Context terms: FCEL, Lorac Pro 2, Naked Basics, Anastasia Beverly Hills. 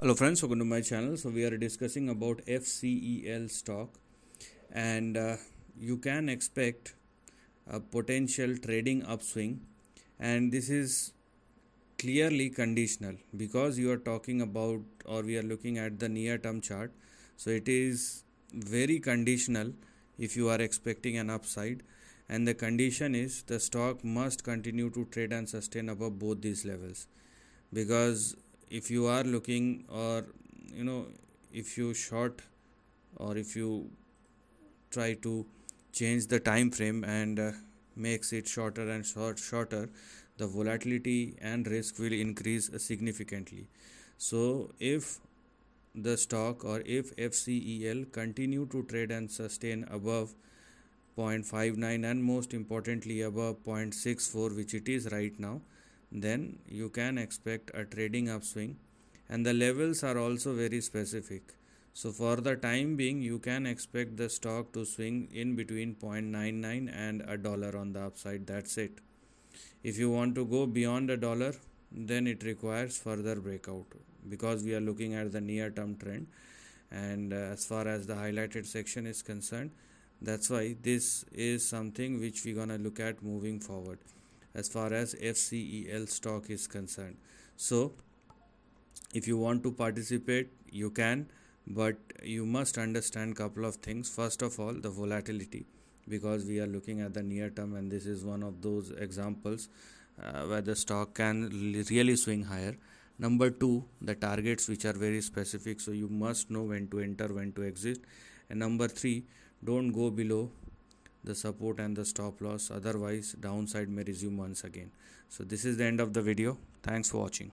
Hello friends, welcome to my channel. So we are discussing about FCEL stock, and you can expect a potential trading upswing, and this is clearly conditional because you are talking about, or we are looking at the near term chart. So it is very conditional if you are expecting an upside, and the condition is the stock must continue to trade and sustain above both these levels, because if you are looking, or you know, if you short or if you try to change the time frame and makes it shorter and shorter, the volatility and risk will increase significantly. So if the stock, or if FCEL continue to trade and sustain above 0.59 and most importantly above 0.64, which it is right now, then you can expect a trading upswing, and the levels are also very specific. So for the time being, you can expect the stock to swing in between 0.99 and $1 on the upside. That's it. If you want to go beyond $1, then it requires further breakout, because we are looking at the near term trend, and as far as the highlighted section is concerned, that's why this is something which we're gonna look at moving forward as far as FCEL stock is concerned. So if you want to participate, you can, but you must understand couple of things. First of all, the volatility, because we are looking at the near term, and this is one of those examples where the stock can really swing higher. Number two, the targets, which are very specific, so you must know when to enter, when to exit. And number three, don't go below the support and the stop loss, otherwise downside may resume once again. So this is the end of the video. Thanks for watching.